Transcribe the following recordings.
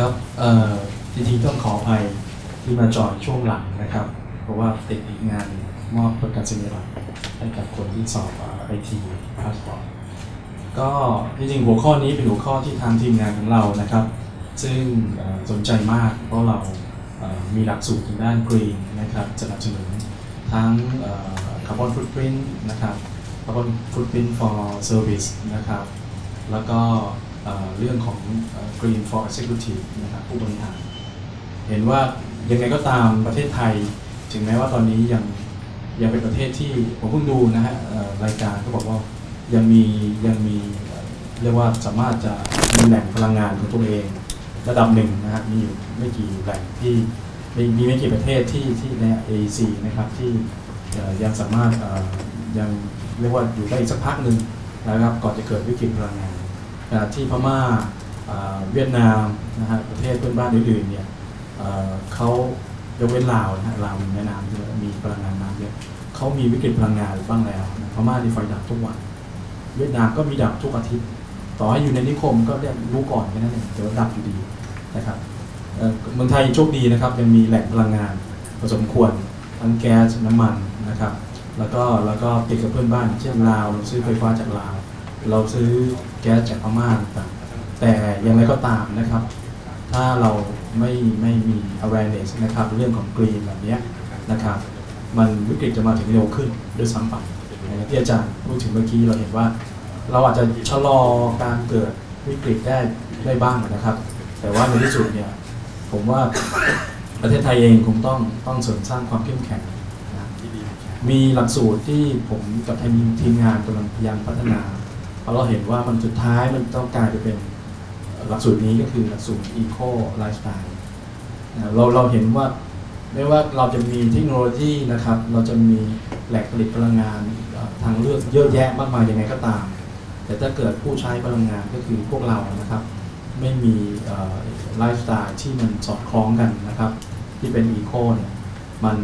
ครับจริงๆต้องขออภัยที่มาจอดช่วงหลังนะครับเพราะว่าติดอีกงานมอบประกาศนียบัตรให้กับคนที่สอบIT พาสปอร์ตก็จริงๆหัวข้อนี้เป็นหัวข้อที่ทางทีมงานของเรานะครับซึ่งสนใจมากเพราะเรามีหลักสูตรทางด้านกรีนนะครับสนับสนุนทั้งคาร์บอนฟุตพริ้นท์นะครับคาร์บอนฟุตพริ้นท์ for service นะครับแล้วก็เรื่องของ Green for Executive นะครับผู้บริหารเห็นว่ายังไงก็ตามประเทศไทยถึงแม้ว่าตอนนี้ยังเป็นประเทศที่ผมเพิ่งดูนะฮะรายการก็บอกว่ายังมีเรียกว่าสามารถจะมีแหล่งพลังงานของตัวเองระดับหนึ่งนะฮะมีอยู่ไม่กี่แหล่งที่มีไม่กี่ประเทศที่ใน AEC นะครับที่ยังสามารถยังเรียกว่าอยู่ได้อีกสักพักหนึ่งนะครับก่อนจะเกิดวิกฤตพลังงานที่พม่าเวียดนามนะฮะประเทศเพื่อนบ้านอื่นๆเนี่ยเขายกเว้นลาวนะฮะลาวแม่น้ำเยอะมีพลังงานน้ำเยอะเขามีวิกฤตพลังงานบ้างแล้วพม่าที่ไฟดับทุกวันเวียดนามก็มีดับทุกอาทิตย์ต่อให้อยู่ในนิคมก็ได้รู้ก่อนแค่นั้นเองแต่ว่าดับอยู่ดีนะครับเมืองไทยโชคดีนะครับยังมีแหล่งพลังงานผสมควรทั้งแก๊สน้ำมันนะครับแล้วก็ติดกับเพื่อนบ้านเช่นลาวเราซื้อไฟฟ้าจากลาวเราซื้อแก๊สจากพม่าต่างแต่อย่างไรก็ตามนะครับถ้าเราไม่มี awareness นะครับเรื่องของ green แบบนี้นะครับมันวิกฤตจะมาถึงเร็วขึ้นด้วยซ้ำไปอย่างที่อาจารย์พูดถึงเมื่อกี้เราเห็นว่าเราอาจจะชะลอการเกิดวิกฤตได้บ้างนะครับแต่ว่าในที่สุดเนี่ยผมว่าประเทศไทยเองคงต้องเสริมสร้างความเข้มแข็งนะมีหลักสูตรที่ผมกับทีมงานกำลังพยายามพัฒนาเพราะเราเห็นว่ามันสุดท้ายมันต้องกลายไปเป็นหลักสูตรนี้ก็คือหลักสูตร Eco Lifestyle เราเห็นว่าไม่ว่าเราจะมีเทคโนโลยีนะครับเราจะมีแหล่งผลิตพลังงานทางเลือกเยอะแยะมากมายยังไงก็ตามแต่ถ้าเกิดผู้ใช้พลังงานก็คือพวกเรานะครับไม่มีไลฟ์สไตล์ที่มันสอดคล้องกันนะครับที่เป็น Eco เนี่ยมัน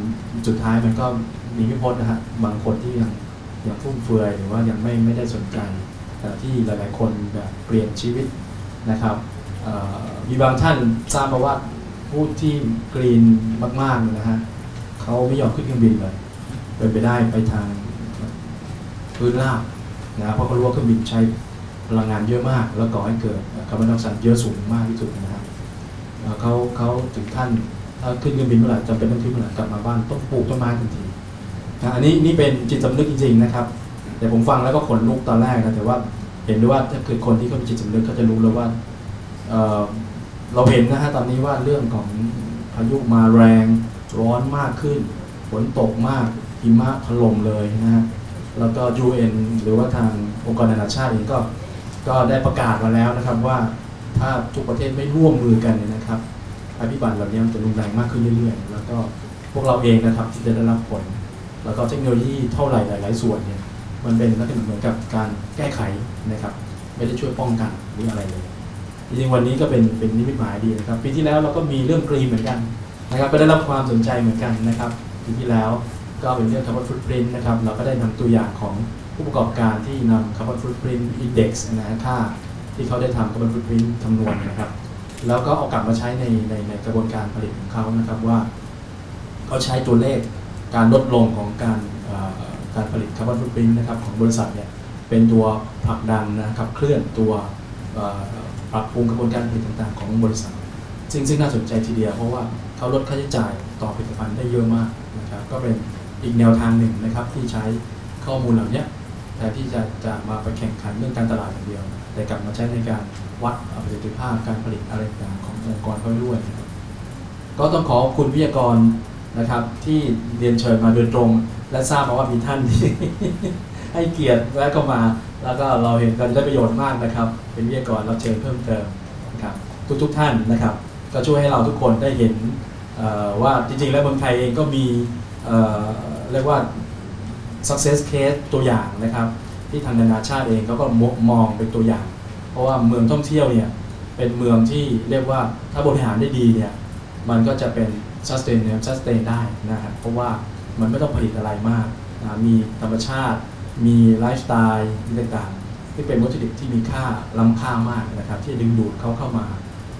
สุดท้ายมันก็มีไม่พ้นนะฮะบางคนที่ยังฟุ่มเฟือยหรือว่ายังไม่ได้สนใจแต่ที่หลายๆคนแบบเปลี่ยนชีวิตนะครับมีบางท่านทราบมาว่าผู้ที่กรีนมากๆนะฮะเขาไม่ยอมขึ้นเครื่องบินเลยเป็นไปได้ไปทางพื้นราบนะเพราะเขารู้ว่าเครื่องบินใช้พลังงานเยอะมากแล้วก่อให้เกิดคาร์บอนไดออกไซด์เยอะสูงมากที่สุดนะฮะเขาถึงท่านถ้าขึ้นเครื่องบินเมื่อไหร่จำเป็นต้องทิ้งเมื่อไหร่กลับมาบ้านต้องปลูกต้นไม้ทันทีนะอันนี้นี่เป็นจิตสำนึกจริงๆนะครับแต่ผมฟังแล้วก็ขนลุกตอนแรกนะแต่ว่าเห็นด้วยว่าถ้าเกิดคนที่เขามีจิตสำนึกเขาจะรู้แล้วว่าเราเห็นนะฮะตอนนี้ว่าเรื่องของพายุมาแรงร้อนมากขึ้นฝนตกมากหิมะถล่มเลยนะฮะแล้วก็ UN หรือว่าทางองค์กรนานาชาติเองก็ได้ประกาศมาแล้วนะครับว่าถ้าทุกประเทศไม่ร่วมมือกันนะครับภัยพิบัติเหล่านี้มันจะรุนแรงมากขึ้นเรื่อยๆแล้วก็พวกเราเองนะครับที่จะได้รับผลแล้วก็เทคโนโลยีเท่าไหร่หลายๆส่วนเนี่ยมันเป็นลักษณะเหมือนกับการแก้ไขนะครับไม่ได้ช่วยป้องกันหรืออะไรเลยจริงๆวันนี้ก็เป็นนิมิตหมายดีนะครับปีที่แล้วเราก็มีเรื่องกรีนเหมือนกันนะครับก็ได้รับความสนใจเหมือนกันนะครับปีที่แล้วก็เป็นเรื่องคาร์บอนฟุตพริ้นท์นะครับเราก็ได้นำตัวอย่างของผู้ประกอบการที่นำคาร์บอนฟุตพริ้นท์อินเด็กซ์นะค่าที่เขาได้ทำคาร์บอนฟุตพริ้นท์คำนวณนะครับแล้วก็เอากลับมาใช้ในกระบวนการผลิตของเขานะครับว่าเขาใช้ตัวเลขการลดลงของการผลิตคาร์บอนฟุตพริ้นท์นะครับของบริษัทเนี่ยเป็นตัวผลักดันนะครับเคลื่อนตัวปรับปรุงกระบวนการผลิตต่างๆของบริษัทซึ่งน่าสนใจทีเดียวเพราะว่าเขาลดค่าใช้จ่ายต่อผลิตภัณฑ์ได้เยอะมากนะครับก็เป็นอีกแนวทางหนึ่งนะครับที่ใช้ข้อมูลเหล่านี้แต่ที่จะมาไปแข่งขันเรื่องการตลาดอย่างเดียวแต่กลับมาใช้ในการวัดประสิทธิภาพการผลิตอะไรต่างๆขององค์กรเขาด้วยก็ต้องขอขอบคุณวิทยากรนะครับที่เรียนเชิญมาโดยตรงและทราบมาว่ามีท่านที่ให้เกียรติและก็มาแล้วก็เราเห็นกันได้ประโยชน์มากนะครับเป็นวิทยากรเราเชิญเพิ่มเติมนะครับทุกท่านนะครับก็ช่วยให้เราทุกคนได้เห็นว่าจริงๆแล้วเมืองไทยเองก็มีเรียกว่า success case ตัวอย่างนะครับที่ทางนานาชาติเองเขาก็มองเป็นตัวอย่างเพราะว่าเมืองท่องเที่ยวเนี่ยเป็นเมืองที่เรียกว่าถ้าบริหารได้ดีเนี่ยมันก็จะเป็น sustain ได้นะครับเพราะว่ามันไม่ต้องผลิตอะไรมากมีธรรมชาติมีไลฟ์สไตล์ต่างๆที่เป็นวัตถุดิบที่มีค่าล้ำค่ามากนะครับที่ดึงดูดเขาเข้ามา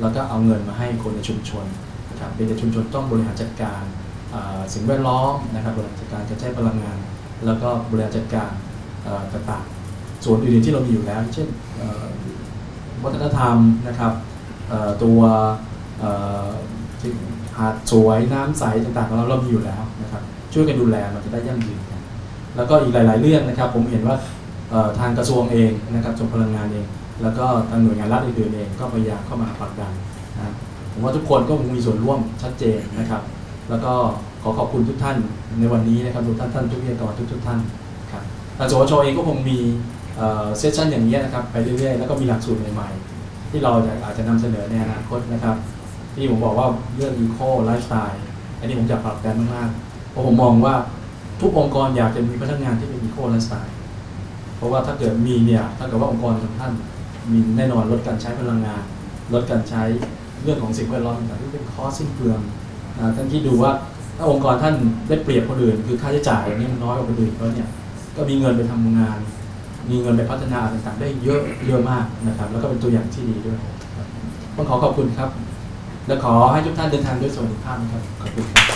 แล้วก็เอาเงินมาให้คนในชุมชนนะครับเป็นชุมชนต้องบริหารจัดการสิ่งแวดล้อมนะครับบริหารจัดการการใช้พลังงานแล้วก็บริหารจัดการต่างๆส่วนอื่นที่เรามีอยู่แล้วเช่นวัฒนธรรมนะครับตัวหาดสวยน้ำใสต่างๆเรามีอยู่แล้วนะครับช่วยกันดูแลมันจะได้ยั่งยืนกันแล้วก็อีกหลายๆเรื่องนะครับผมเห็นว่าทางกระทรวงเองนะครับกระทรวงพลังงานเองแล้วก็ทางหน่วยงานรัฐอื่นๆเองก็พยายามเข้ามาผลักดันนะผมว่าทุกคนก็คงมีส่วนร่วมชัดเจนนะครับแล้วก็ขอขอบคุณทุกท่านในวันนี้นะครับทุกท่านทุกวิทยากรทุกท่านครับทางสวช.เองก็คงมีเซสชันอย่างนี้นะครับไปเรื่อยๆแล้วก็มีหลักสูตรใหม่ๆที่เราอาจจะนำเสนอในอนาคตนะครับที่ผมบอกว่าเรื่องอีโคไลฟ์สไตล์อันนี้ผมอยากปรับแต่งมากๆเพราะผมมองว่าทุกองค์กรอยากจะมีพนักงานที่เป็นอีโคไลฟ์สไตล์เพราะว่าถ้าเกิดมีเนี่ยถ้าเกิดว่าองค์กรของท่านมีแน่นอนลดการใช้พลังงานลดการใช้เรื่องของสิ่งแวดล้อมต่างๆที่เป็นข้อสิ้นเปลืองท่านคิดดูว่าถ้าองค์กรท่านได้เปรียบคนอื่นคือค่าใช้จ่ายนี่มันน้อยกว่าคนอื่นแล้วเนี่ยก็มีเงินไปทำงานมีเงินไปพัฒนาต่างๆได้เยอะมากนะครับแล้วก็เป็นตัวอย่างที่ดีด้วยต้องขอขอบคุณครับและขอให้ทุกท่านเดินทางด้วยสวัสดิภาพนะครับขอบคุณ